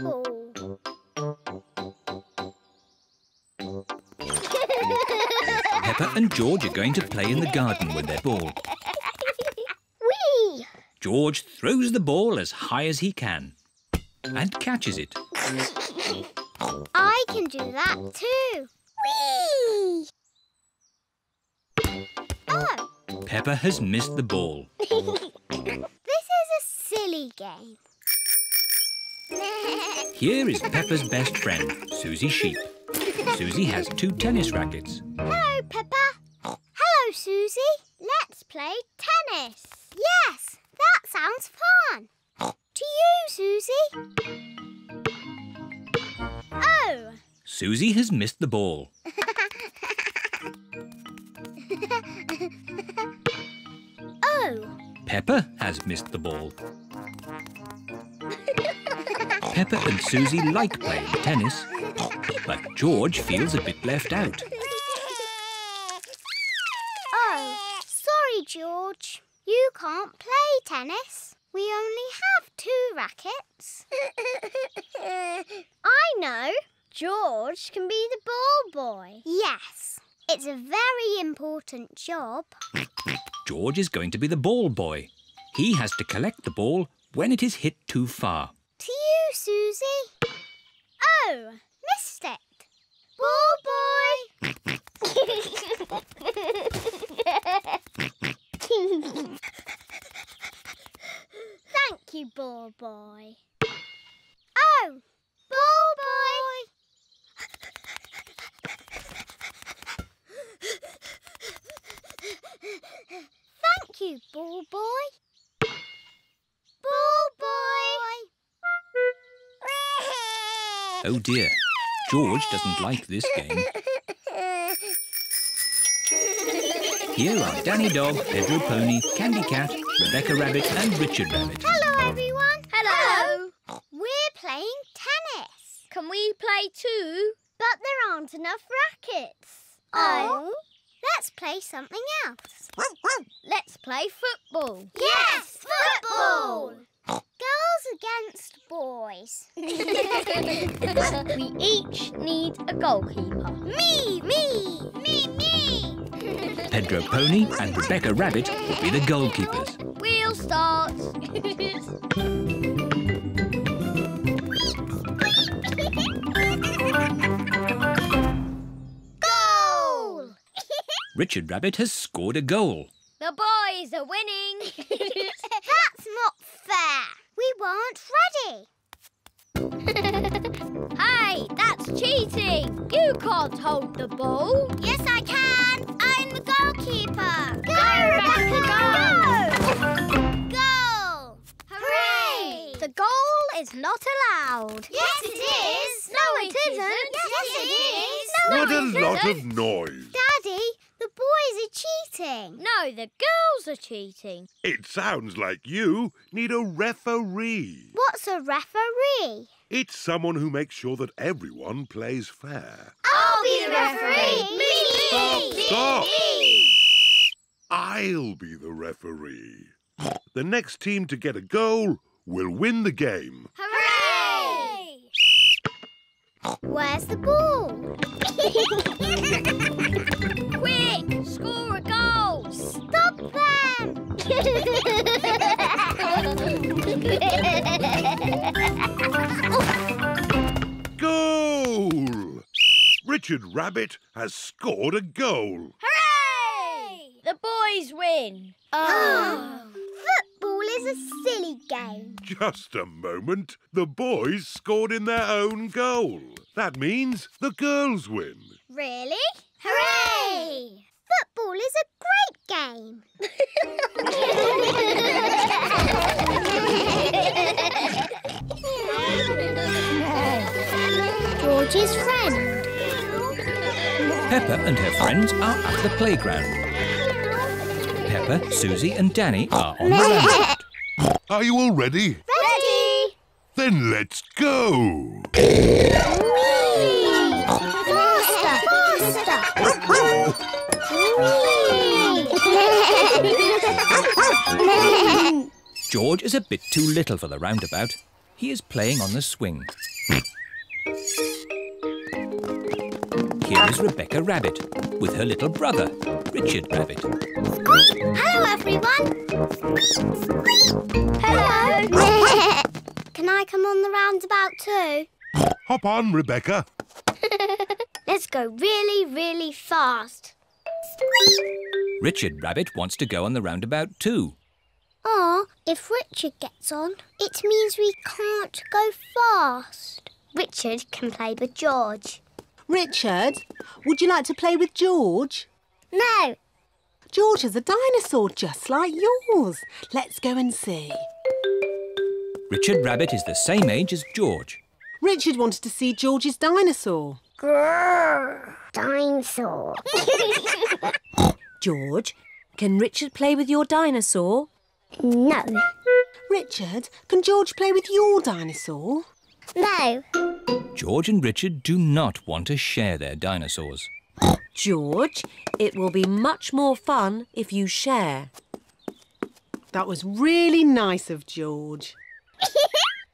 table. Peppa and George are going to play in the garden with their ball. Whee! George throws the ball as high as he can and catches it. I can do that too. Whee! Oh! Peppa has missed the ball. This is a silly game. Here is Peppa's best friend, Susie Sheep. Susie has two tennis rackets. Hello, Peppa. Hello, Susie. Let's play tennis. Yes, that sounds fun. To you, Susie. Oh! Susie has missed the ball. Oh! Peppa has missed the ball. Peppa and Susie like playing tennis, but George feels a bit left out. Oh, sorry, George. You can't play tennis. We only have two rackets. I know. George can be the ball boy. Yes. It's a very important job. George is going to be the ball boy. He has to collect the ball when it is hit too far. To you, Susie. Oh, missed it. Ball boy. Thank you, ball boy. Oh, ball boy. Thank you, ball boy. Ball boy. Oh dear, George doesn't like this game. Here are Danny Dog, Pedro Pony, Candy Cat, Rebecca Rabbit and Richard Rabbit. Hello everyone. Hello. Hello. We're playing tennis. Can we play too? But there aren't enough rackets. Oh. Let's play something else. Let's play football. Yes, football! Girls against boys. We each need a goalkeeper. Me, me, me, me! Pedro Pony and Rebecca Rabbit will be the goalkeepers. We'll start. Richard Rabbit has scored a goal. The boys are winning. That's not fair. We weren't ready. Hey, that's cheating. You can't hold the ball. Yes, I can. I'm the goalkeeper. Go, Rebecca, go! Goal! Hooray! The goal is not allowed. Yes, it is. No, it isn't. Yes, it is. No, what a lot of noise. Daddy, the boys are cheating. No, the girls are cheating. It sounds like you need a referee. What's a referee? It's someone who makes sure that everyone plays fair. I'll be the referee. Me! Stop! Me. I'll be the referee. The next team to get a goal will win the game. Hooray! Where's the ball? Quick! Score a goal! Stop them! Goal! Richard Rabbit has scored a goal. Hooray! The boys win. Oh. Football is a silly game. Just a moment. The boys scored in their own goal. That means the girls win. Really? Hooray! Football is a great game. George's friend. Peppa and her friends are at the playground. Peppa, Susie and Danny are on the raft. Are you all ready? Ready! Then let's go! George is a bit too little for the roundabout. He is playing on the swing. here is Rebecca Rabbit with her little brother, Richard Rabbit. Squeak! Hello, everyone! Squeak! Squeak! Hello! Can I come on the roundabout too? Hop on, Rebecca. Let's go really, really fast. Squeak! Richard Rabbit wants to go on the roundabout too. Aw, if Richard gets on, it means we can't go fast. Richard can play with George. Richard, would you like to play with George? No. George is a dinosaur just like yours. Let's go and see. Richard Rabbit is the same age as George. Richard wanted to see George's dinosaur. Grrr, dinosaur. George, can Richard play with your dinosaur? No. Richard, can George play with your dinosaur? No. George and Richard do not want to share their dinosaurs. George, it will be much more fun if you share. That was really nice of George.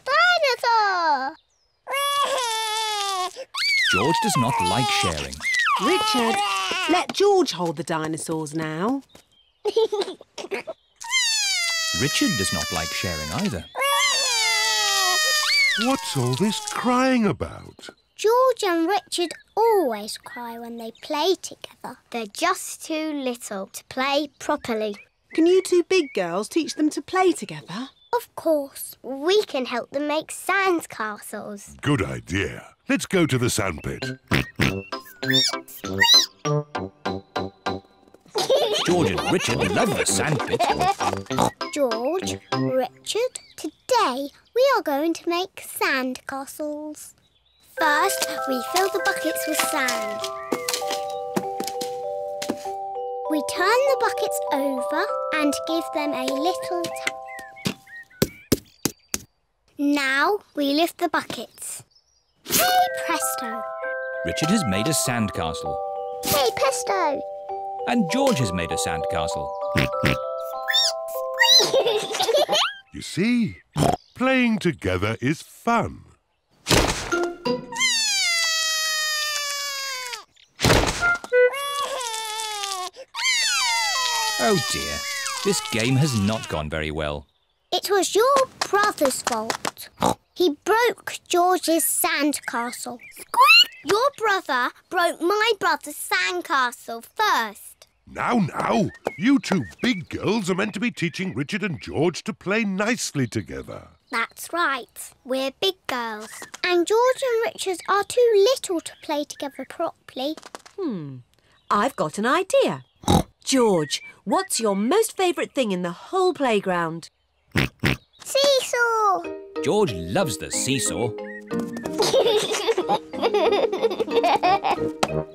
Dinosaur! George does not like sharing. Richard, let George hold the dinosaurs now. Richard does not like sharing either. What's all this crying about? George and Richard always cry when they play together. They're just too little to play properly. Can you two big girls teach them to play together? Of course. We can help them make sandcastles. Good idea. Let's go to the sandpit. George and Richard love the sandpit. George, Richard, today we are going to make sand castles. First, we fill the buckets with sand. We turn the buckets over and give them a little tap. Now we lift the buckets. Hey, presto! Richard has made a sand castle. Hey, presto! And George has made a sandcastle. You see, playing together is fun. Oh dear, this game has not gone very well. It was your brother's fault. He broke George's sandcastle. Your brother broke my brother's sandcastle first. Now, you two big girls are meant to be teaching Richard and George to play nicely together. That's right. We're big girls. And George and Richard are too little to play together properly. I've got an idea. George, what's your most favourite thing in the whole playground? Seesaw! George loves the seesaw.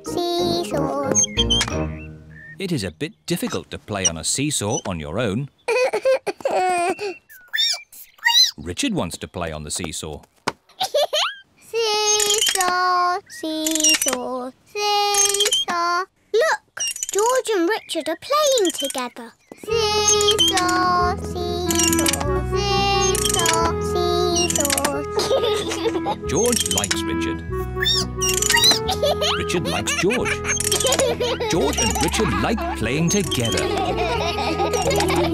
Seesaw. It is a bit difficult to play on a seesaw on your own. Richard wants to play on the seesaw. Seesaw, seesaw, seesaw. Look, George and Richard are playing together. Seesaw, seesaw, seesaw, seesaw. George likes Richard. Richard likes George. George and Richard like playing together.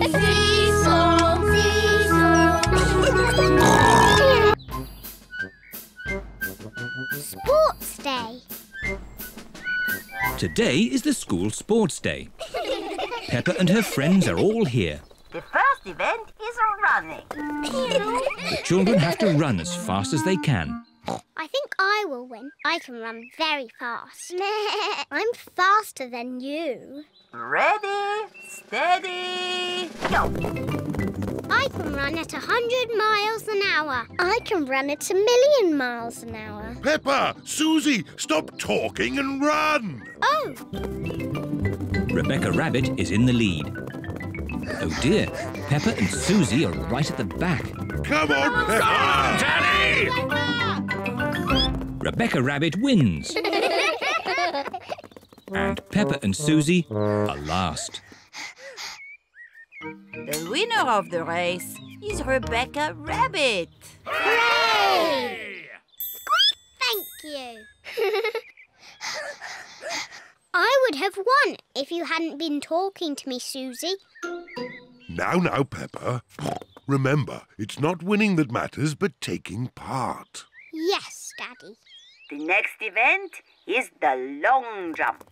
Seesaw, seesaw. Sports Day. Today is the school sports day. Peppa and her friends are all here. The first event is running. The children have to run as fast as they can. I think I will win. I can run very fast. I'm faster than you. Ready, steady, go! I can run at 100 miles an hour. I can run at 1,000,000 miles an hour. Peppa, Susie, stop talking and run! Oh! Rebecca Rabbit is in the lead. Oh dear, Peppa and Susie are right at the back. Come on, Peppa! Come on, Daddy! Peppa! Rebecca Rabbit wins. And Peppa and Susie are last. The winner of the race is Rebecca Rabbit. Hooray! Squeak! Thank you. I would have won if you hadn't been talking to me, Susie. Now, Peppa. Remember, it's not winning that matters, but taking part. Yes, Daddy. The next event is the long jump.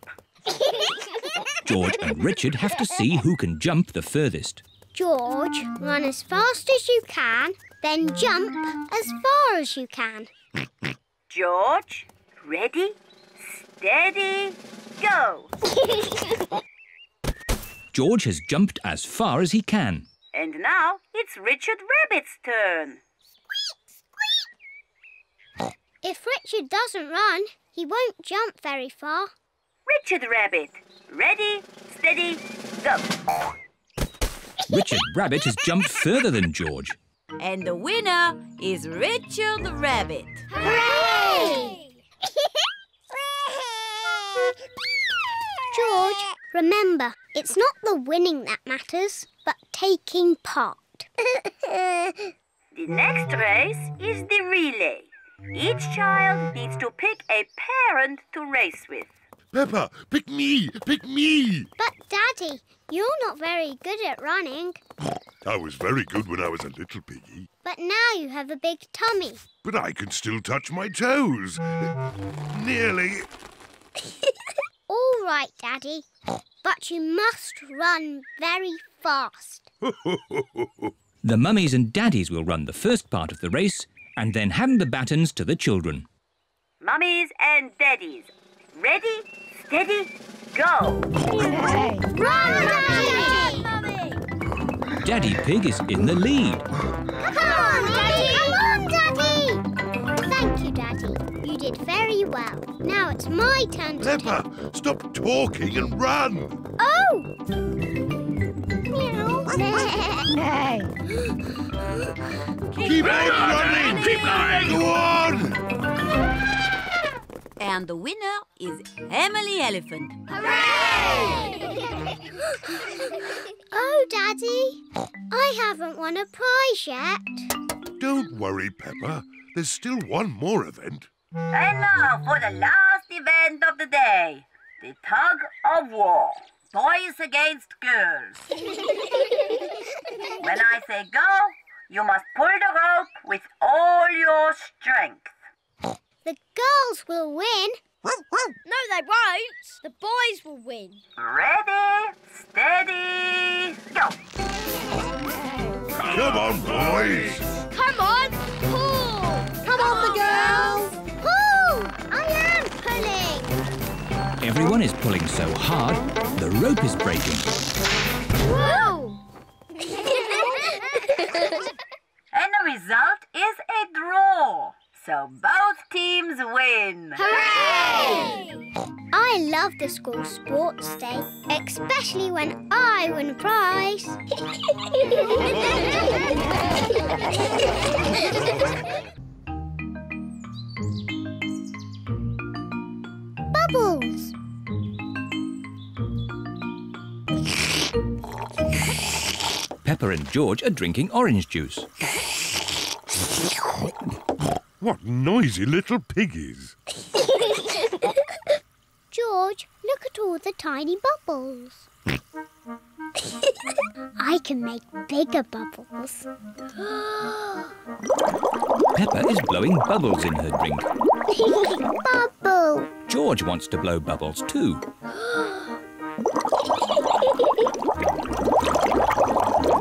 George and Richard have to see who can jump the furthest. George, run as fast as you can, then jump as far as you can. George, ready, steady, go! George has jumped as far as he can. And now it's Richard Rabbit's turn. Squeak, squeak! If Richard doesn't run, he won't jump very far. Richard Rabbit, ready, steady, go! Richard Rabbit has jumped further than George. And the winner is Richard Rabbit. Hooray! George, remember, it's not the winning that matters, but taking part. The next race is the relay. Each child needs to pick a parent to race with. Peppa, pick me! Pick me! But, Daddy, you're not very good at running. I was very good when I was a little piggy. But now you have a big tummy. But I can still touch my toes. Nearly. All right, Daddy. But you must run very fast. The mummies and daddies will run the first part of the race and then hand the batons to the children. Mummies and daddies, ready, steady, go! Run, Daddy! Daddy Pig is in the lead. Come on, Daddy! Come on, Daddy! Thank you, Daddy. You did very well. Now it's my turn to Peppa, stop talking and run! Oh! Keep on running! Keep going! Go on! And the winner is Emily Elephant. Hooray! Oh, Daddy, I haven't won a prize yet. Don't worry, Peppa. There's still one more event. And now for the last event of the day, the tug of war. Boys against girls. When I say go, you must pull the rope with all your strength. The girls will win. No, they won't. The boys will win. Ready, steady, go. Come on, boys. Come on, pull. Come on, the girls. Pull. I am pulling. Everyone is pulling so hard, the rope is breaking. Whoa. And the result is a draw. So both teams win! Hooray! I love the school sports day, especially when I win a prize. Bubbles! Peppa and George are drinking orange juice. What noisy little piggies. George, look at all the tiny bubbles. I can make bigger bubbles. Peppa is blowing bubbles in her drink. Bubble! George wants to blow bubbles too.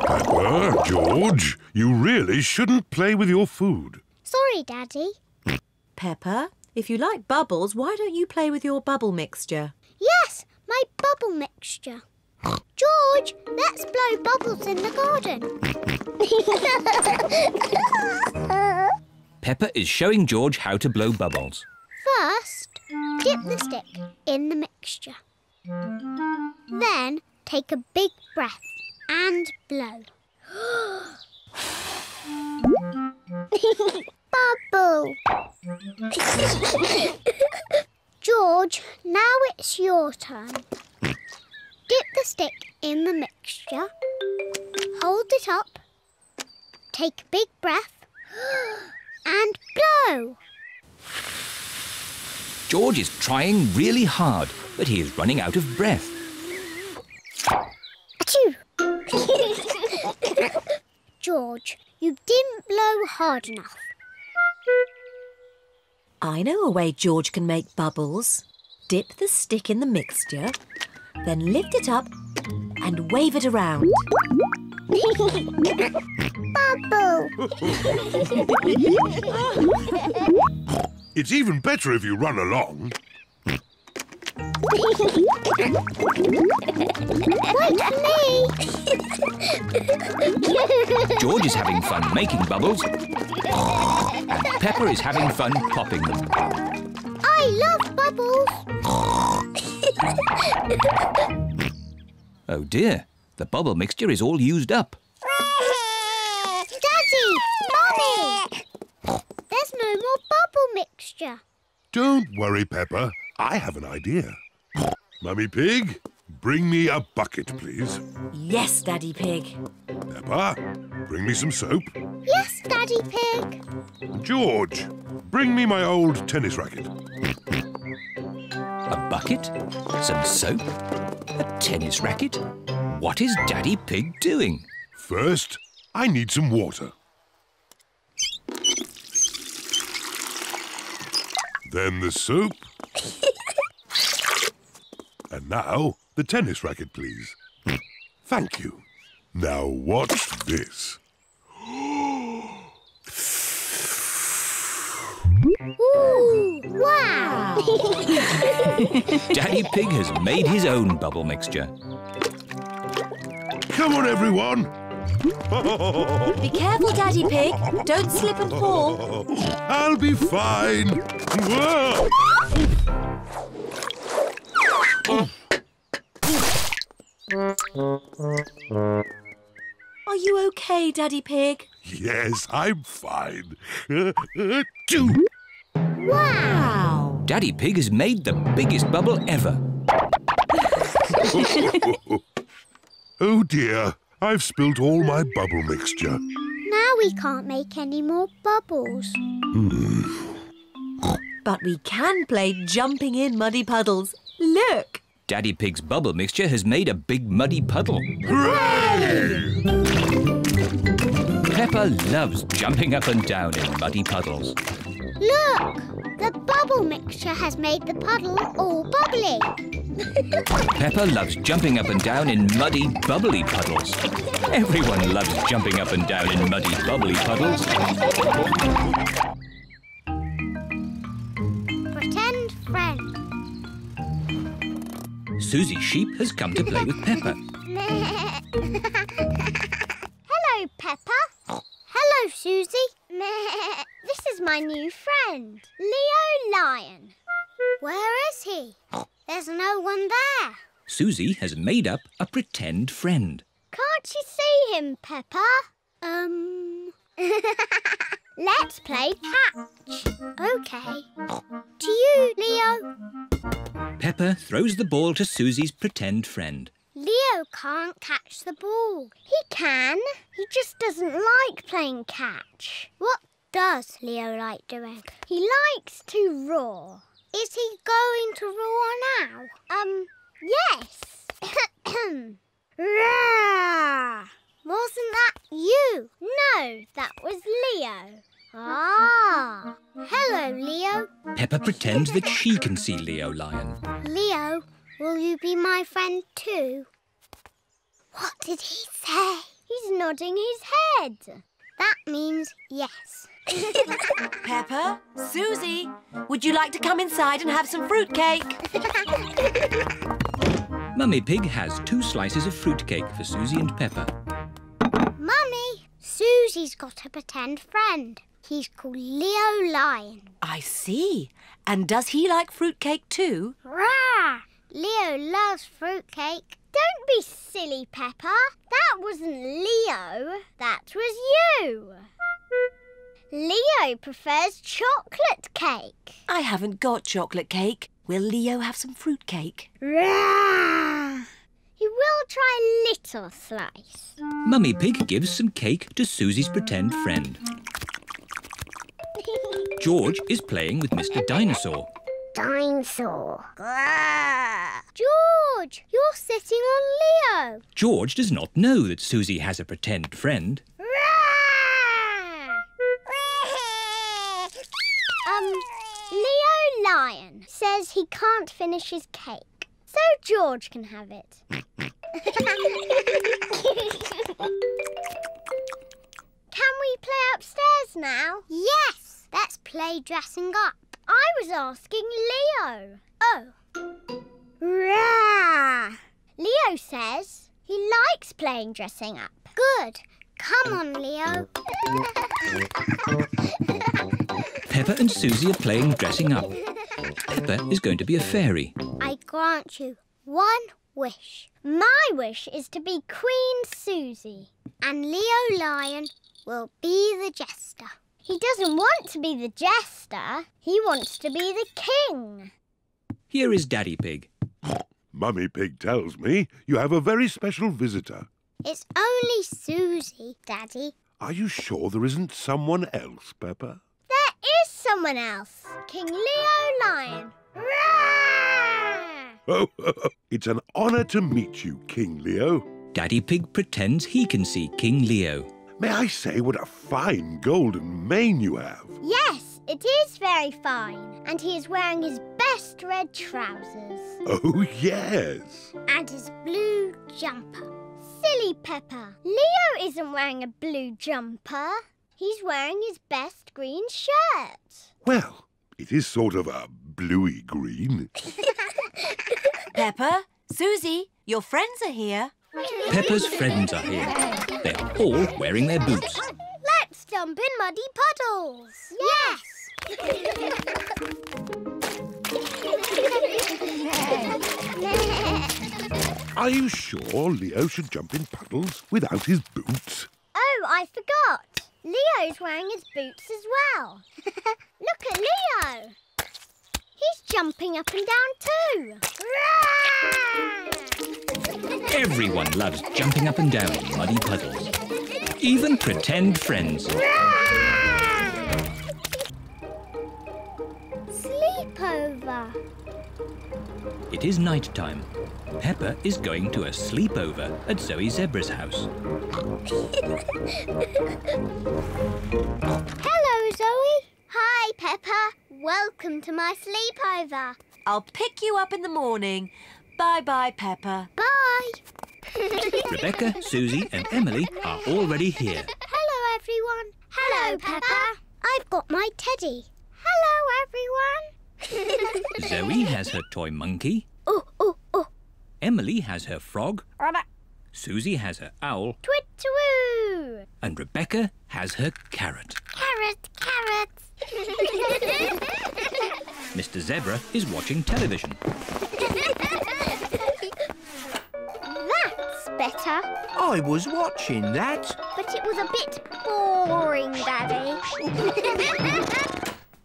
Peppa, George, you really shouldn't play with your food. Sorry, Daddy. Peppa, if you like bubbles, why don't you play with your bubble mixture? Yes, my bubble mixture. George, let's blow bubbles in the garden. Peppa is showing George how to blow bubbles. First, dip the stick in the mixture. Then, take a big breath and blow. Bubble! George, now it's your turn. Dip the stick in the mixture. Hold it up. Take a big breath. And blow! George is trying really hard, but he is running out of breath. Achoo! George, you didn't blow hard enough. I know a way George can make bubbles. Dip the stick in the mixture, then lift it up and wave it around. Bubble! It's even better if you run along. Wait for me! George is having fun making bubbles, and Peppa is having fun popping them. I love bubbles! Oh dear, the bubble mixture is all used up. Daddy! Mummy! There's no more bubble mixture. Don't worry, Peppa. I have an idea. Mummy Pig, bring me a bucket, please. Yes, Daddy Pig. Peppa, bring me some soap. Yes, Daddy Pig. George, bring me my old tennis racket. A bucket, some soap, a tennis racket. What is Daddy Pig doing? First, I need some water. Then the soap. And now, the tennis racket, please. Thank you. Now watch this. Ooh, wow! Daddy Pig has made his own bubble mixture. Come on, everyone! Be careful, Daddy Pig. Don't slip and fall. I'll be fine. Whoa! Are you okay, Daddy Pig? Yes, I'm fine. Wow! Daddy Pig has made the biggest bubble ever. Oh dear, I've spilt all my bubble mixture. Now we can't make any more bubbles. But we can play jumping in muddy puddles. Look! Daddy Pig's bubble mixture has made a big muddy puddle. Hooray! Peppa loves jumping up and down in muddy puddles. Look! The bubble mixture has made the puddle all bubbly. Peppa loves jumping up and down in muddy, bubbly puddles. Everyone loves jumping up and down in muddy, bubbly puddles. Pretend friend. Susie Sheep has come to play with Peppa. Hello, Peppa. Hello, Susie. This is my new friend, Leo Lion. Where is he? There's no one there. Susie has made up a pretend friend. Can't you see him, Peppa? Let's play catch. OK. To you, Leo. Peppa throws the ball to Susie's pretend friend. Leo can't catch the ball. He can. He just doesn't like playing catch. What does Leo like doing? He likes to roar. Is he going to roar now? Yes. Roar! Wasn't that you? No, that was Leo. Ah! Hello, Leo. Peppa pretends that she can see Leo Lion. Leo, will you be my friend too? What did he say? He's nodding his head. That means yes. Peppa, Susie, would you like to come inside and have some fruitcake? Mummy Pig has 2 slices of fruitcake for Susie and Peppa. Mummy, Susie's got a pretend friend. He's called Leo Lion. I see. And does he like fruitcake too? Rah! Leo loves fruitcake. Don't be silly, Peppa. That wasn't Leo. That was you. Leo prefers chocolate cake. I haven't got chocolate cake. Will Leo have some fruitcake? Rawr! He will try a little slice. Mummy Pig gives some cake to Susie's pretend friend. George is playing with Mr. Dinosaur. dinosaur. George, you're sitting on Leo. George does not know that Susie has a pretend friend. Leo Lion says he can't finish his cake, so George can have it. Can we play upstairs now? Yes, let's play dressing up. I was asking Leo. Oh. Rah! Leo says he likes playing dressing up. Good. Come on, Leo. Peppa and Susie are playing dressing up. Peppa is going to be a fairy. I grant you one wish. My wish is to be Queen Susie. And Leo Lion will be the jester. He doesn't want to be the jester. He wants to be the king. Here is Daddy Pig. Mummy Pig tells me you have a very special visitor. It's only Susie, Daddy. Are you sure there isn't someone else, Peppa? There is someone else. King Leo Lion. Oh, it's an honour to meet you, King Leo. Daddy Pig pretends he can see King Leo. May I say what a fine golden mane you have? Yes, it is very fine. And he is wearing his best red trousers. Oh, yes. And his blue jumper. Silly Peppa, Leo isn't wearing a blue jumper. He's wearing his best green shirt. Well, it is sort of a bluey green. Peppa, Susie, your friends are here. Peppa's friends are here. They're all wearing their boots. Let's jump in muddy puddles. Yes! Are you sure Leo should jump in puddles without his boots? Oh, I forgot. Leo's wearing his boots as well. Look at Leo. He's jumping up and down too. Everyone loves jumping up and down in muddy puddles. Even pretend friends. Sleepover. It is night time. Peppa is going to a sleepover at Zoe Zebra's house. Hello, Zoe. Hi, Peppa. Welcome to my sleepover. I'll pick you up in the morning. Bye-bye, Peppa. Bye. Rebecca, Susie and Emily are already here. Hello, everyone. Hello, Peppa. I've got my teddy. Hello, everyone. Zoe has her toy monkey. Oh, oh, oh. Emily has her frog. Susie has her owl. Twit-twoo. And Rebecca has her carrot. Carrot, carrot. Mr. Zebra is watching television. Better. I was watching that. But it was a bit boring, Daddy.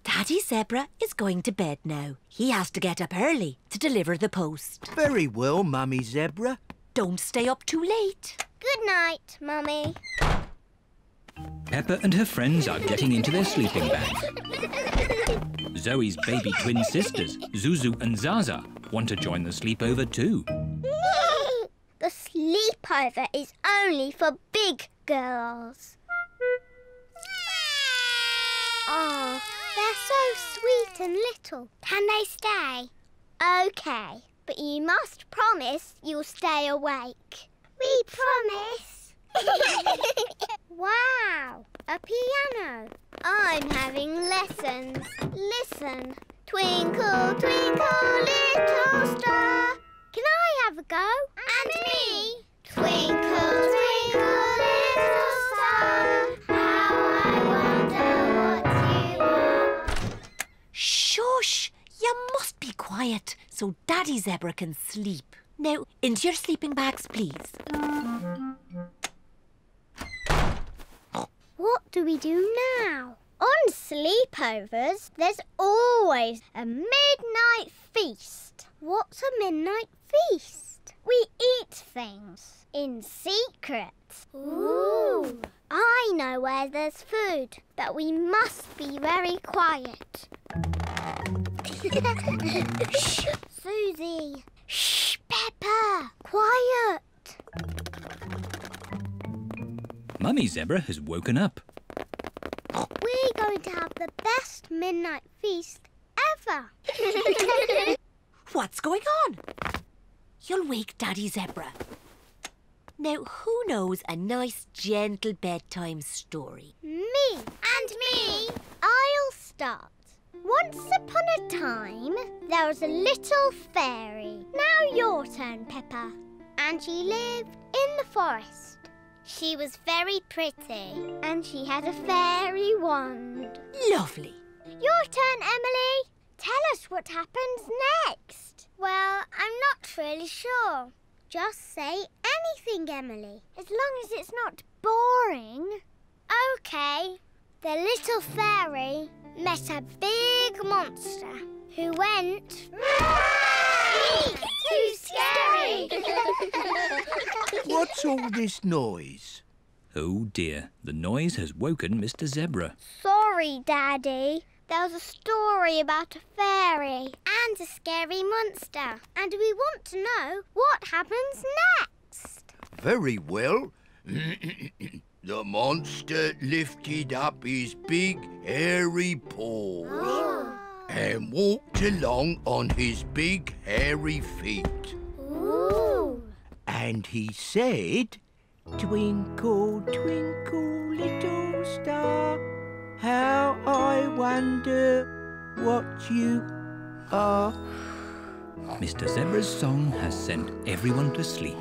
Daddy Zebra is going to bed now. He has to get up early to deliver the post. Very well, Mummy Zebra. Don't stay up too late. Good night, Mummy. Peppa and her friends are getting into their sleeping bags. Zoe's baby twin sisters, Zuzu and Zaza, want to join the sleepover too. The sleepover is only for big girls. Oh, they're so sweet and little. Can they stay? OK, but you must promise you'll stay awake. We promise. Wow, a piano. I'm having lessons. Listen. Twinkle, twinkle, little star. Can I have a go? And me! Twinkle, twinkle, little star, how I wonder what you are. Shush! You must be quiet so Daddy Zebra can sleep. Now, into your sleeping bags, please. What do we do now? On sleepovers, there's always a midnight feast. What's a midnight feast? We eat things in secret. Ooh! I know where there's food, but we must be very quiet. Shh, Susie. Shh, Peppa. Quiet. Mummy Zebra has woken up. We're going to have the best midnight feast ever. What's going on? You'll wake Daddy Zebra. Now, who knows a nice, gentle bedtime story? Me. And me. I'll start. Once upon a time, there was a little fairy. Now your turn, Peppa. And she lived in the forest. She was very pretty. And she had a fairy wand. Lovely. Your turn, Emily. Tell us what happens next. Well, I'm not really sure. Just say anything, Emily. As long as it's not boring. OK. The little fairy met a big monster who went... Eek! Too scary! What's all this noise? Oh, dear. The noise has woken Mr. Zebra. Sorry, Daddy. There was a story about a fairy and a scary monster. And we want to know what happens next. Very well. The monster lifted up his big, hairy paws. Oh. And walked along on his big, hairy feet. Ooh. And he said, "Twinkle, twinkle, little star, how I wonder what you are." Mr. Zebra's song has sent everyone to sleep.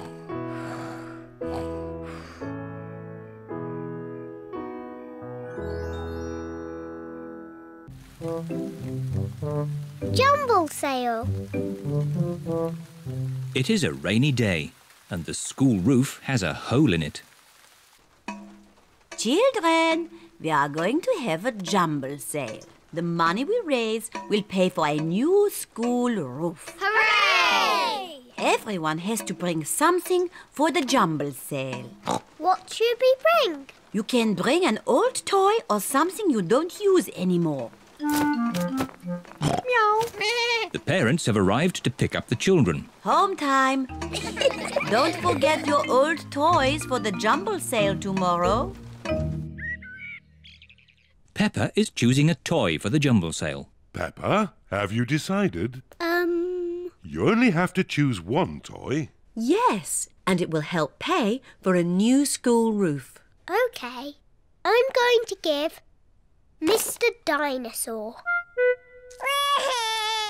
Jumble sale. It is a rainy day, and the school roof has a hole in it. Children, we are going to have a jumble sale. The money we raise will pay for a new school roof. Hooray! Everyone has to bring something for the jumble sale. What should we bring? You can bring an old toy or something you don't use anymore. Meow. The parents have arrived to pick up the children. Home time. Don't forget your old toys for the jumble sale tomorrow. Peppa is choosing a toy for the jumble sale. Peppa, have you decided? You only have to choose one toy. Yes, and it will help pay for a new school roof. OK. I'm going to give... Mr. Dinosaur.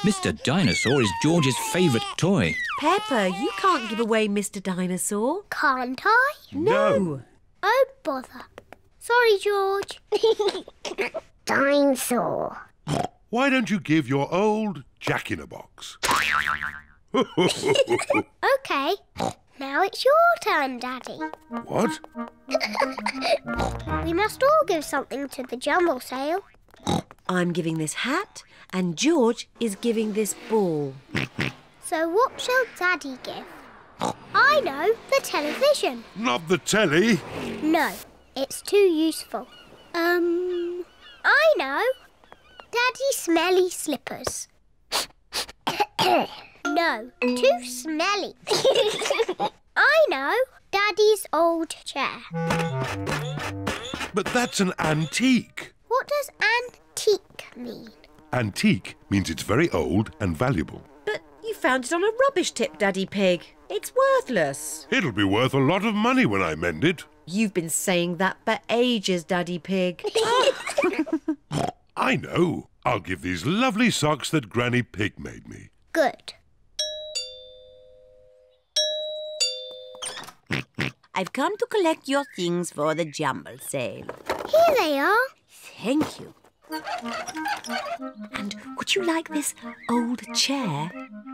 Mr. Dinosaur is George's favourite toy. Peppa, you can't give away Mr. Dinosaur. Can't I? No. Oh, bother. Sorry, George. Dinosaur. Why don't you give your old jack-in-a-box? OK. Now it's your turn, Daddy. What? We must all give something to the jumble sale. I'm giving this hat and George is giving this ball. So what shall Daddy give? I know, the television. Not the telly. No, it's too useful. I know. Daddy smelly slippers. No, too smelly. I know, Daddy's old chair. But that's an antique. What does antique mean? Antique means it's very old and valuable. But you found it on a rubbish tip, Daddy Pig. It's worthless. It'll be worth a lot of money when I mend it. You've been saying that for ages, Daddy Pig. I know. I'll give these lovely socks that Granny Pig made me. Good. I've come to collect your things for the jumble sale. Here they are. Thank you. And would you like this old chair?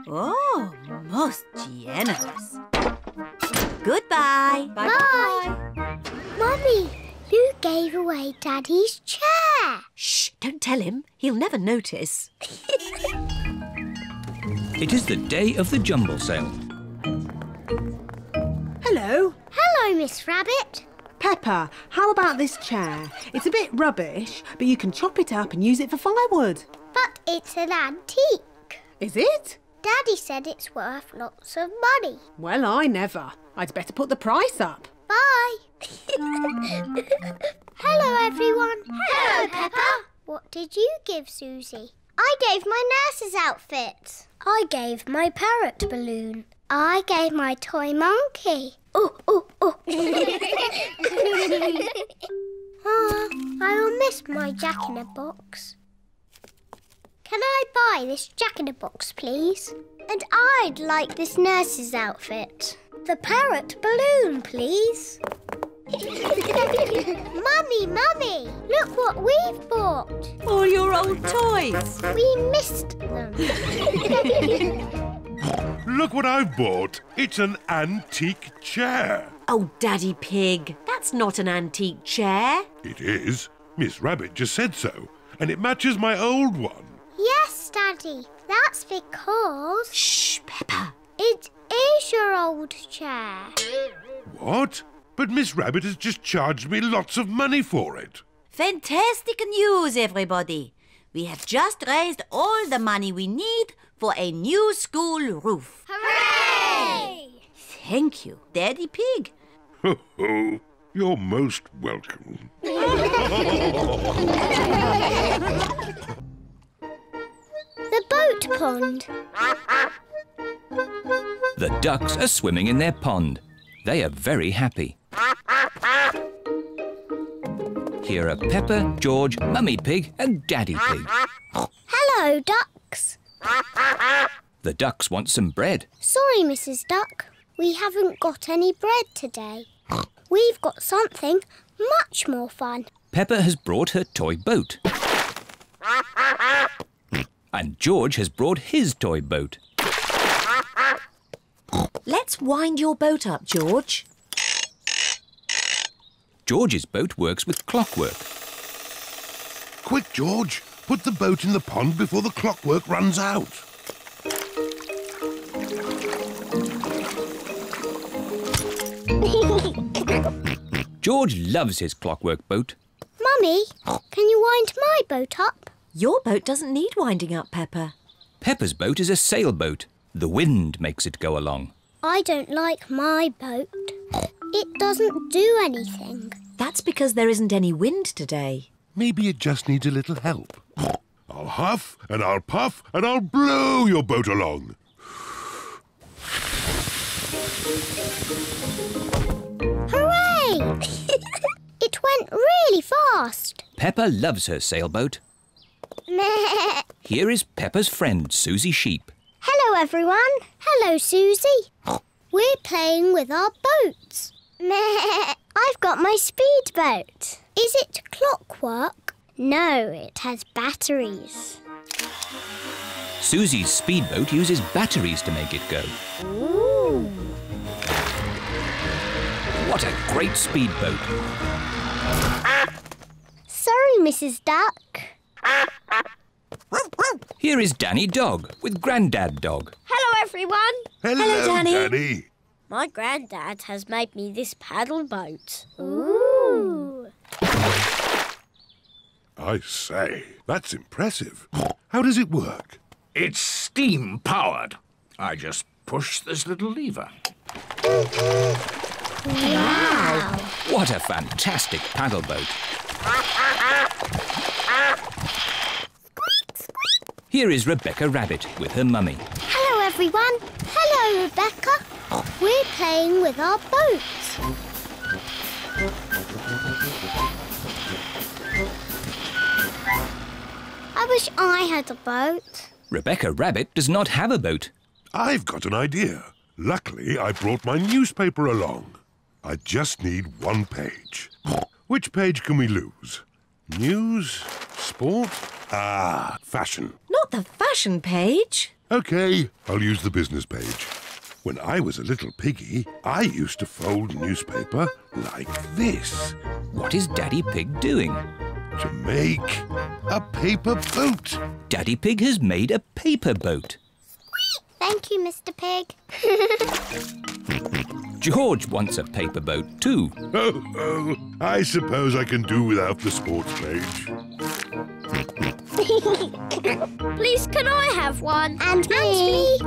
Oh, most generous. Goodbye. Bye. Mummy, you gave away Daddy's chair. Shh, don't tell him. He'll never notice. It is the day of the jumble sale. Hello. Hello, Miss Rabbit. Peppa, how about this chair? It's a bit rubbish, but you can chop it up and use it for firewood. But it's an antique. Is it? Daddy said it's worth lots of money. Well, I never. I'd better put the price up. Bye. Hello, everyone. Hello, Peppa. What did you give Susie? I gave my nurse's outfit. I gave my parrot balloon. I gave my toy monkey. Oh, oh, oh. I'll miss my jack-in-a-box. Can I buy this jack-in-a-box, please? And I'd like this nurse's outfit. The parrot balloon, please. Mummy, Mummy, look what we've bought. All your old toys. We missed them. Look what I've bought. It's an antique chair. Oh, Daddy Pig, that's not an antique chair. It is. Miss Rabbit just said so, and it matches my old one. Yes, Daddy, that's because... Shh, Peppa. It is your old chair. What? But Miss Rabbit has just charged me lots of money for it. Fantastic news, everybody. We have just raised all the money we need for a new school roof. Hooray! Thank you, Daddy Pig. Ho, ho. You're most welcome. The boat pond. The ducks are swimming in their pond. They are very happy. Here are Peppa, George, Mummy Pig and Daddy Pig. Hello, ducks. The ducks want some bread. Sorry, Mrs. Duck. We haven't got any bread today. We've got something much more fun. Peppa has brought her toy boat. And George has brought his toy boat. Let's wind your boat up, George. George's boat works with clockwork. Quick, George. Put the boat in the pond before the clockwork runs out. George loves his clockwork boat. Mummy, can you wind my boat up? Your boat doesn't need winding up, Peppa. Peppa's boat is a sailboat. The wind makes it go along. I don't like my boat. It doesn't do anything. That's because there isn't any wind today. Maybe it just needs a little help. I'll huff and I'll puff and I'll blow your boat along. Hooray! It went really fast. Peppa loves her sailboat. Here is Peppa's friend, Susie Sheep. Hello, everyone. Hello, Susie. We're playing with our boats. I've got my speedboat. Is it clockwork? No, it has batteries. Susie's speedboat uses batteries to make it go. Ooh. What a great speedboat. Sorry, Mrs. Duck. Here is Danny Dog with Grandad Dog. Hello, everyone. Hello, Danny. My granddad has made me this paddle boat. Ooh. I say, that's impressive. How does it work? It's steam-powered. I just push this little lever. Wow! What a fantastic paddle boat. Here is Rebecca Rabbit with her mummy. Hello, everyone. Hello, Rebecca. We're playing with our boats. I wish I had a boat. Rebecca Rabbit does not have a boat. I've got an idea. Luckily, I brought my newspaper along. I just need one page. Which page can we lose? News, sport... Ah, fashion. Not the fashion page. OK, I'll use the business page. When I was a little piggy, I used to fold newspaper like this. What is Daddy Pig doing? To make a paper boat. Daddy Pig has made a paper boat. Squeak! Thank you, Mr. Pig. George wants a paper boat too. Oh, oh, I suppose I can do without the sports page. Please, can I have one? And me.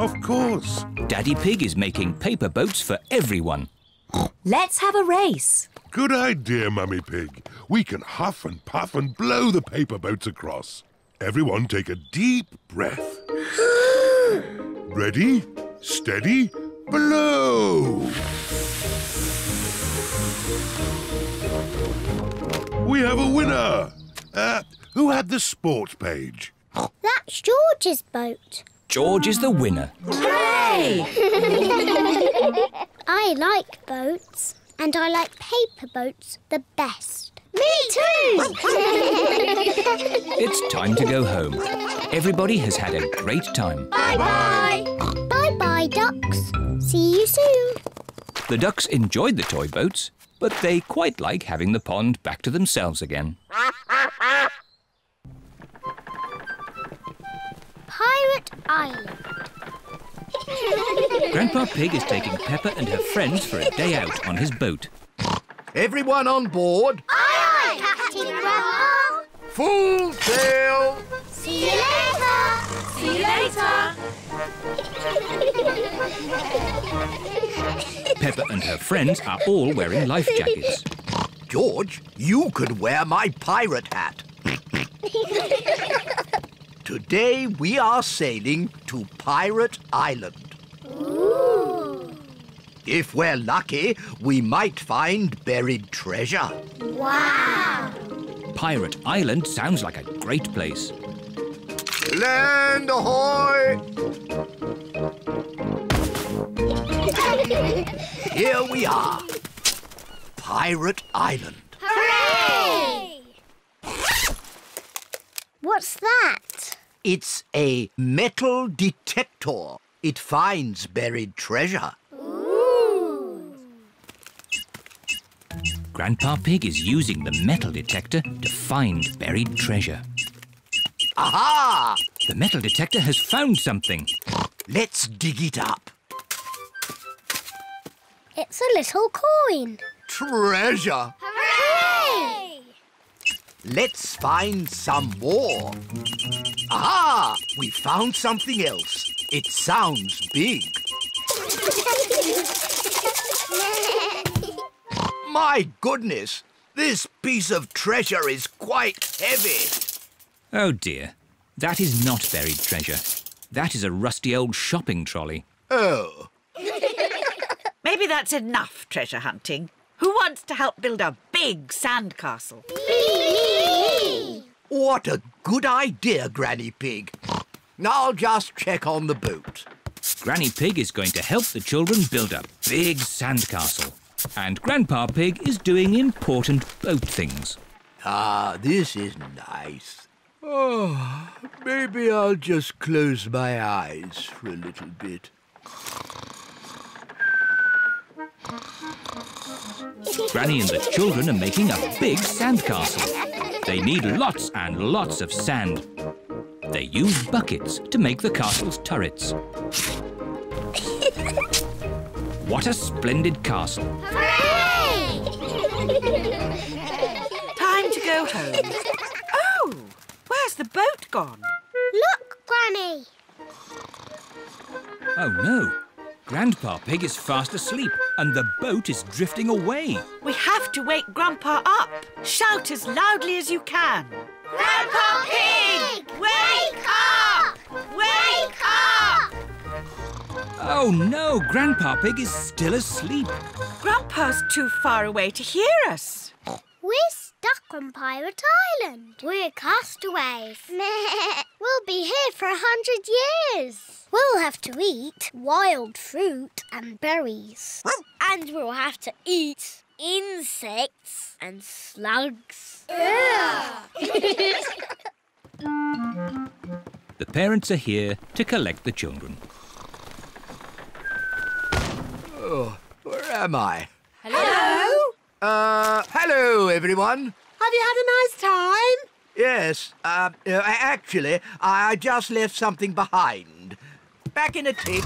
Of course. Daddy Pig is making paper boats for everyone. Let's have a race. Good idea, Mummy Pig. We can huff and puff and blow the paper boats across. Everyone take a deep breath. Ready, steady, blow! We have a winner! Who had the sports page? That's George's boat. George is the winner. Hooray! I like boats, and I like paper boats the best. Me too! It's time to go home. Everybody has had a great time. Bye-bye! Bye-bye, ducks. See you soon. The ducks enjoyed the toy boats, but they quite like having the pond back to themselves again. Pirate Island. Grandpa Pig is taking Peppa and her friends for a day out on his boat. Everyone on board? Aye, aye, Captain Grandpa. Full sail. See you later. See you later. Peppa and her friends are all wearing life jackets. George, you could wear my pirate hat. Today we are sailing to Pirate Island. Ooh. If we're lucky, we might find buried treasure. Wow! Pirate Island sounds like a great place. Land ahoy! Here we are. Pirate Island. Hooray! What's that? It's a metal detector. It finds buried treasure. Ooh. Grandpa Pig is using the metal detector to find buried treasure. Aha! The metal detector has found something. Let's dig it up. It's a little coin. Treasure! Hooray! Let's find some more. Aha! We found something else. It sounds big. My goodness, this piece of treasure is quite heavy. Oh dear, that is not buried treasure. That is a rusty old shopping trolley. Oh. Maybe that's enough treasure hunting. Who wants to help build a big sandcastle? Me! What a good idea, Granny Pig. Now I'll just check on the boat. Granny Pig is going to help the children build a big sandcastle. And Grandpa Pig is doing important boat things. Ah, this is nice. Oh, maybe I'll just close my eyes for a little bit. Granny and the children are making a big sandcastle. They need lots and lots of sand. They use buckets to make the castle's turrets. What a splendid castle! Hooray! Time to go home. Where's the boat gone? Look, Granny! Oh, no. Grandpa Pig is fast asleep and the boat is drifting away. We have to wake Grandpa up. Shout as loudly as you can. Grandpa Pig! Wake up! Wake up! Oh, no. Grandpa Pig is still asleep. Grandpa's too far away to hear us. We're stuck on Pirate Island. We're castaways. We'll be here for 100 years. We'll have to eat wild fruit and berries. And we'll have to eat insects and slugs. The parents are here to collect the children. Oh, where am I? Hello? Hello, everyone. Have you had a nice time? Yes. Actually, I just left something behind. Back in a tick.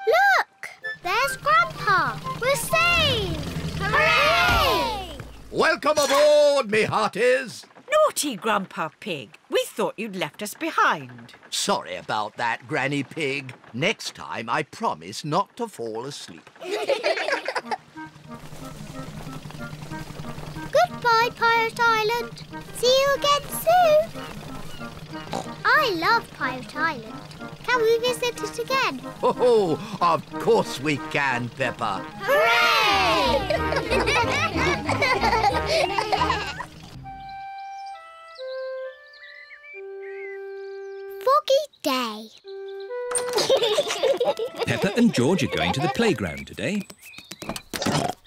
Look! There's Grandpa. We're safe! Hooray! Welcome aboard, me hearties. No Naughty, Grandpa Pig. We thought you'd left us behind. Sorry about that, Granny Pig. Next time, I promise not to fall asleep. Goodbye, Pirate Island. See you again soon. I love Pirate Island. Can we visit it again? Oh, of course we can, Peppa. Hooray! Foggy day. Peppa and George are going to the playground today.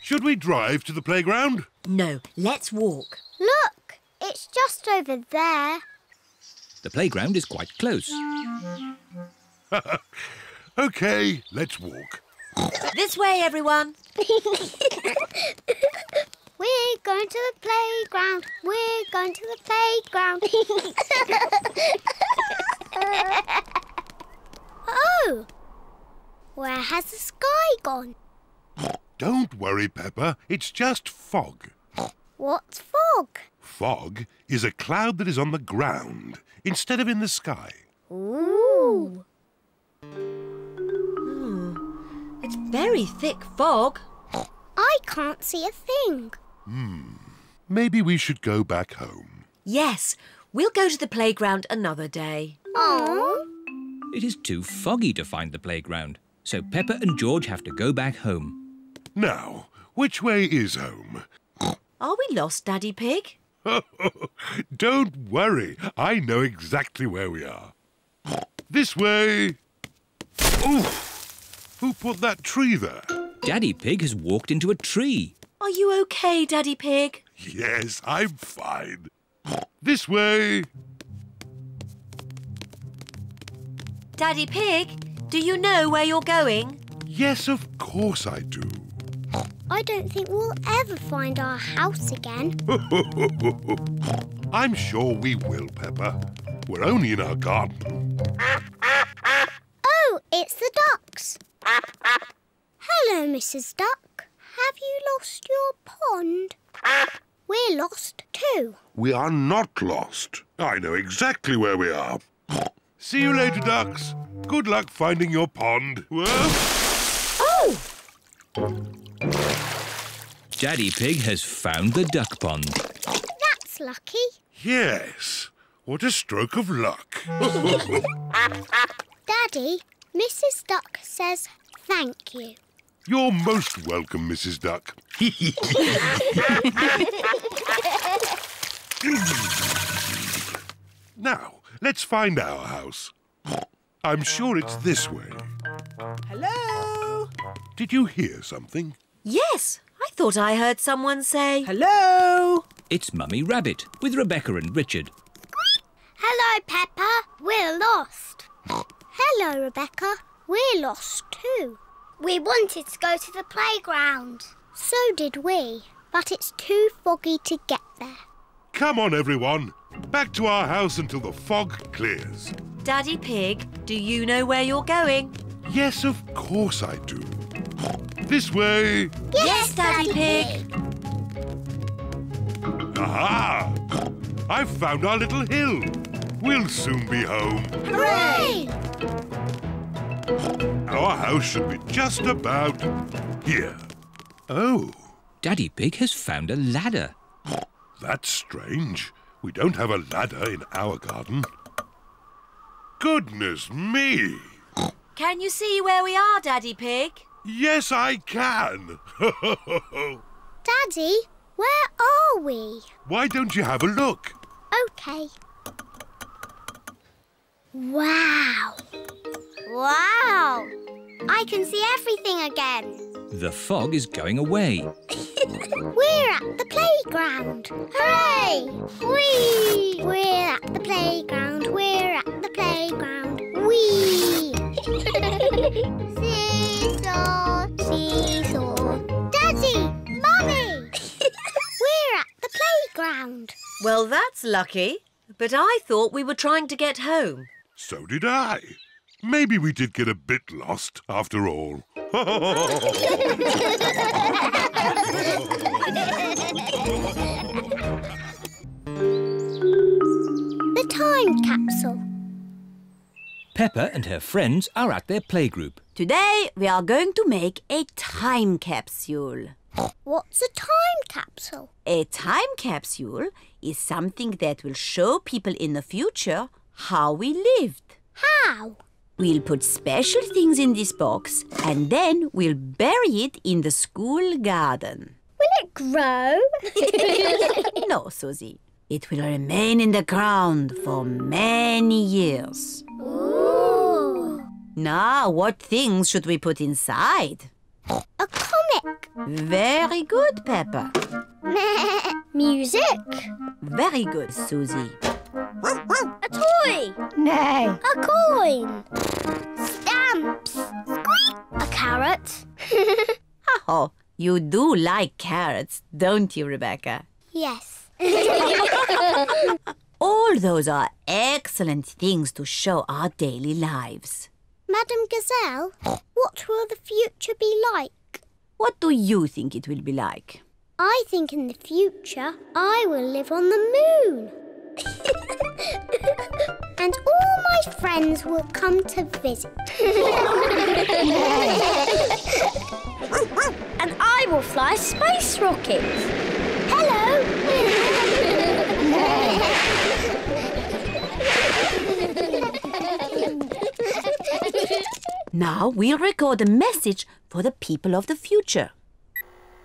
Should we drive to the playground? No, let's walk. Look, it's just over there. The playground is quite close. OK, let's walk. This way, everyone. We're going to the playground. We're going to the playground. Oh! Where has the sky gone? Don't worry, Peppa. It's just fog. What's fog? Fog is a cloud that is on the ground instead of in the sky. Ooh. It's very thick fog. I can't see a thing. Maybe we should go back home. Yes. We'll go to the playground another day. Oh. It is too foggy to find the playground, so Peppa and George have to go back home. Now, which way is home? Are we lost, Daddy Pig? Don't worry. I know exactly where we are. This way. Oof! Who put that tree there? Daddy Pig has walked into a tree. Are you OK, Daddy Pig? Yes, I'm fine. This way. Daddy Pig, do you know where you're going? Yes, of course I do. I don't think we'll ever find our house again. I'm sure we will, Peppa. We're only in our garden. Oh, it's the ducks. Hello, Mrs. Duck. Have you lost your pond? We're lost too. We are not lost. I know exactly where we are. See you later, ducks. Good luck finding your pond. Whoa. Oh! Daddy Pig has found the duck pond. That's lucky. Yes. What a stroke of luck. Daddy, Mrs. Duck says thank you. You're most welcome, Mrs. Duck. Now, let's find our house. I'm sure it's this way. Hello? Did you hear something? Yes, I thought I heard someone say, hello! It's Mummy Rabbit with Rebecca and Richard. Hello, Peppa. We're lost. Hello, Rebecca. We're lost too. We wanted to go to the playground. So did we, but it's too foggy to get there. Come on, everyone. Back to our house until the fog clears. Daddy Pig, do you know where you're going? Yes, of course I do. This way. Yes, Daddy Pig. Aha! I've found our little hill. We'll soon be home. Hooray! Our house should be just about here. Oh. Daddy Pig has found a ladder. That's strange. We don't have a ladder in our garden. Goodness me! Can you see where we are, Daddy Pig? Yes, I can. Daddy, where are we? Why don't you have a look? OK. Wow! Wow! I can see everything again. The fog is going away. We're at the playground. Hooray! Whee! We're at the playground. We're at the playground. Whee! Seesaw, seesaw. Daddy! Mummy! We're at the playground. Well, that's lucky. But I thought we were trying to get home. So did I. Maybe we did get a bit lost after all. time capsule. Peppa and her friends are at their playgroup. Today we are going to make a time capsule. What's a time capsule? A time capsule is something that will show people in the future how we lived. How? We'll put special things in this box and then we'll bury it in the school garden. Will it grow? No, Susie. It will remain in the ground for many years. Ooh. Now, what things should we put inside? A comic. Very good, Peppa. Music. Very good, Susie. A toy. No. A coin. Stamps. Squeak. A carrot. Oh, you do like carrots, don't you, Rebecca? Yes. All those are excellent things to show our daily lives. Madam Gazelle, what will the future be like? What do you think it will be like? I think in the future I will live on the moon. And all my friends will come to visit. And I will fly space rockets. Hello! Now we'll record a message for the people of the future.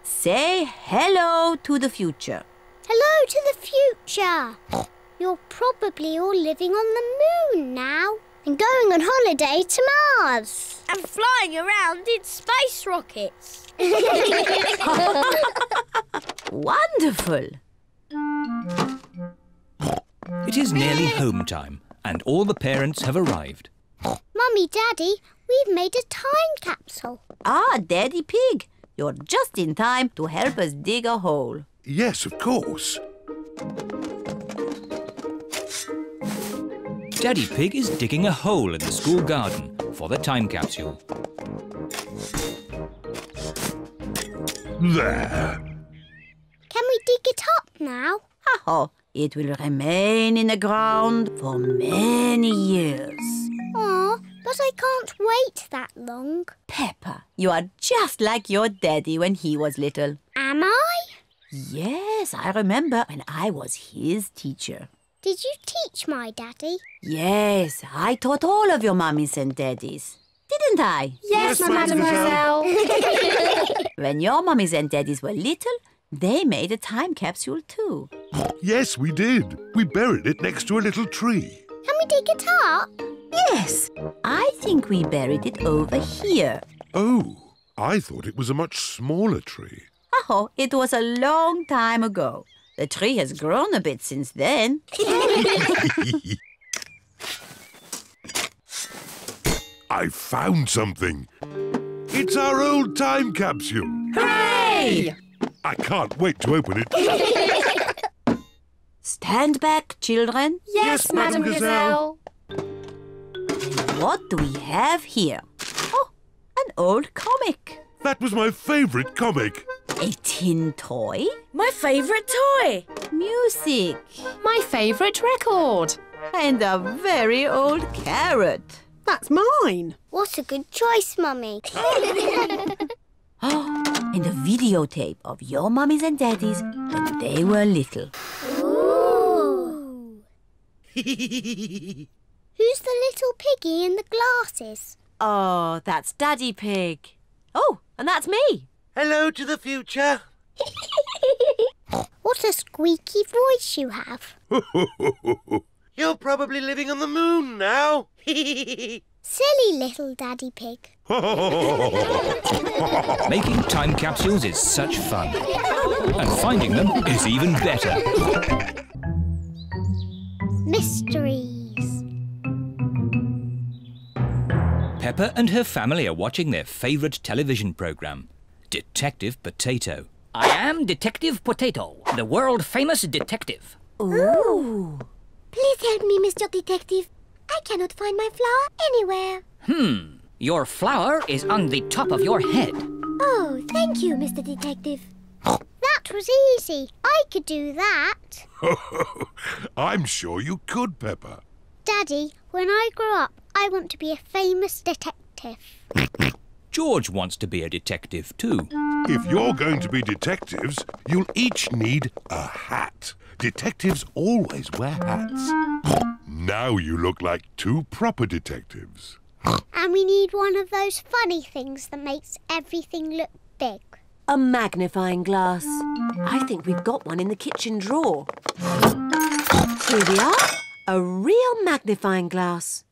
Say hello to the future. Hello to the future. You're probably all living on the moon now and going on holiday to Mars. And flying around in space rockets. Wonderful. It is nearly home time and all the parents have arrived. Mummy, Daddy, we've made a time capsule. Ah, Daddy Pig, you're just in time to help us dig a hole. Yes, of course. Daddy Pig is digging a hole in the school garden for the time capsule. There. Can we dig it up now? Oh, it will remain in the ground for many years. Aw, but I can't wait that long. Peppa, you are just like your daddy when he was little. Am I? Yes, I remember when I was his teacher. Did you teach my daddy? Yes, I taught all of your mummies and daddies. Didn't I? Yes, Mademoiselle. When your mummies and daddies were little, they made a time capsule too. Yes, we did. We buried it next to a little tree. Can we dig it up? Yes. I think we buried it over here. Oh, I thought it was a much smaller tree. Oh, it was a long time ago. The tree has grown a bit since then. I found something. It's our old time capsule. Hooray! I can't wait to open it. Stand back, children. Yes, Madam Gazelle. What do we have here? Oh, an old comic. That was my favourite comic. A tin toy? My favourite toy. Music? My favourite record. And a very old carrot. That's mine. What a good choice, Mummy. And a videotape of your mummies and daddies when they were little. Ooh. Who's the little piggy in the glasses? Oh, that's Daddy Pig. Oh, and that's me. Hello to the future. What a squeaky voice you have. You're probably living on the moon now. Silly little Daddy Pig. Making time capsules is such fun. And finding them is even better. Mysteries. Peppa and her family are watching their favourite television programme. Detective Potato. I am Detective Potato, the world-famous detective. Ooh! Please help me, Mr. Detective. I cannot find my flower anywhere. Your flower is on the top of your head. Oh, thank you, Mr. Detective. That was easy. I could do that. I'm sure you could, Peppa. Daddy, when I grow up, I want to be a famous detective. George wants to be a detective too. If you're going to be detectives, you'll each need a hat. Detectives always wear hats. Now you look like two proper detectives. And we need one of those funny things that makes everything look big. A magnifying glass. I think we've got one in the kitchen drawer. Here we are. A real magnifying glass.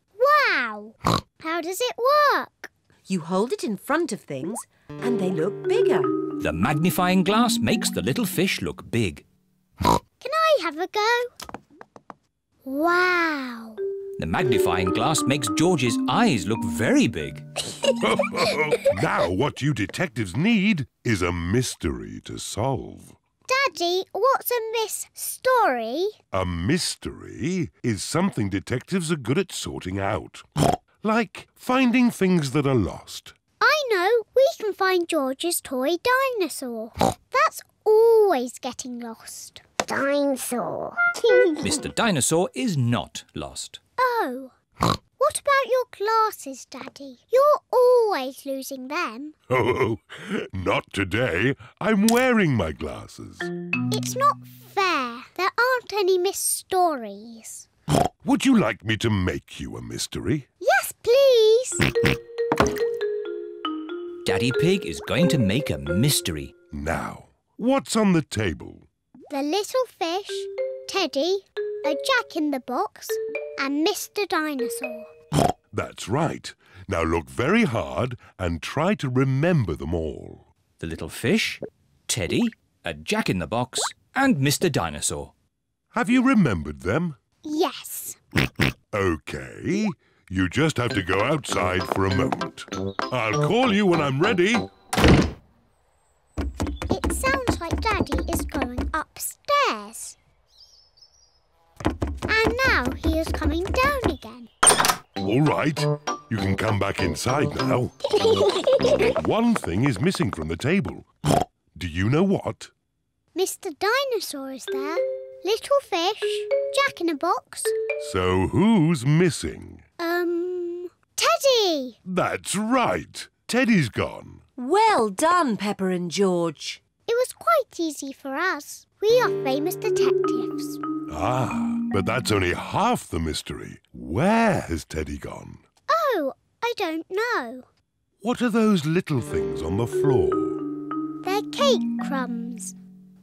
Wow! How does it work? You hold it in front of things and they look bigger. The magnifying glass makes the little fish look big. Can I have a go? Wow! The magnifying glass makes George's eyes look very big. Now what you detectives need is a mystery to solve. Daddy, what's a mystery? A mystery is something detectives are good at sorting out. Like finding things that are lost. I know, we can find George's toy dinosaur. That's always getting lost. Dinosaur. Mr. Dinosaur is not lost. Oh. What about your glasses, Daddy? You're always losing them. Oh, not today. I'm wearing my glasses. It's not fair. There aren't any mysteries. Would you like me to make you a mystery? Yes, please. Daddy Pig is going to make a mystery. Now, what's on the table? The little fish, Teddy, a jack-in-the-box and Mr. Dinosaur. That's right. Now look very hard and try to remember them all. The little fish, Teddy, a jack-in-the-box and Mr. Dinosaur. Have you remembered them? Yes. OK. You just have to go outside for a moment. I'll call you when I'm ready. It sounds like Daddy is going upstairs. And now he is coming down again. All right. You can come back inside now. One thing is missing from the table. Do you know what? Mr. Dinosaur is there. Little fish, jack-in-a-box. So who's missing? Teddy! That's right. Teddy's gone. Well done, Peppa and George. It was quite easy for us. We are famous detectives. Ah, but that's only half the mystery. Where has Teddy gone? Oh, I don't know. What are those little things on the floor? They're cake crumbs.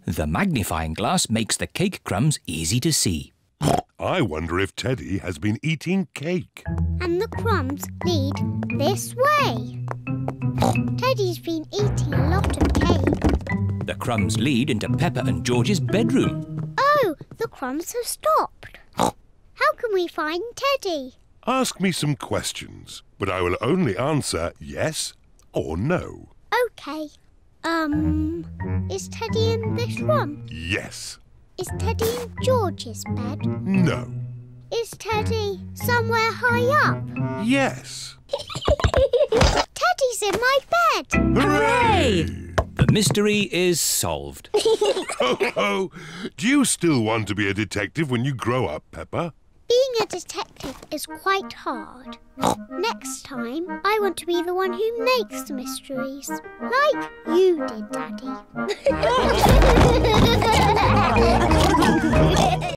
The magnifying glass makes the cake crumbs easy to see. I wonder if Teddy has been eating cake. And the crumbs lead this way. Teddy's been eating a lot of cake. The crumbs lead into Peppa and George's bedroom. Oh, the crumbs have stopped. How can we find Teddy? Ask me some questions, but I will only answer yes or no. OK. Is Teddy in this room? Yes. Is Teddy in George's bed? No. Is Teddy somewhere high up? Yes. Teddy's in my bed. Hooray! Hooray! The mystery is solved. Ho, ho! Do you still want to be a detective when you grow up, Peppa? Being a detective is quite hard. Next time, I want to be the one who makes the mysteries. Like you did, Daddy.